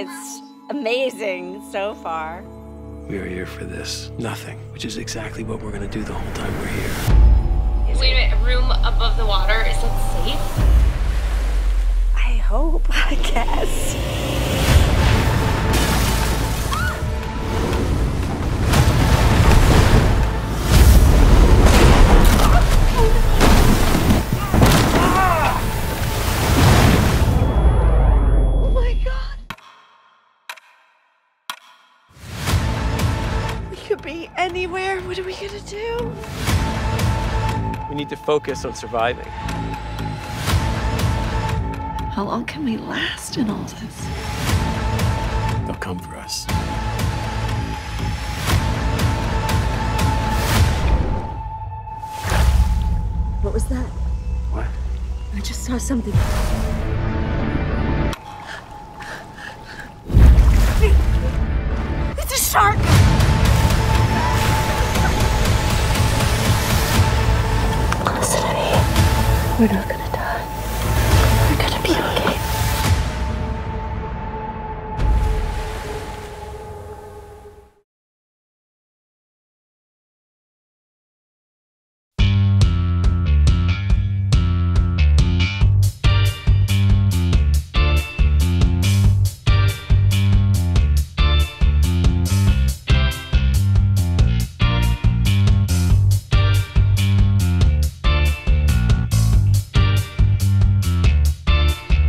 It's amazing so far. We are here for this. Nothing, which is exactly what we're going to do the whole time we're here. Wait a minute, a room above the water, is that safe? I hope, I guess. Could be anywhere. What are we gonna do? We need to focus on surviving. How long can we last in all this? They'll come for us. What was that? What? I just saw something. It's a shark! We're not gonna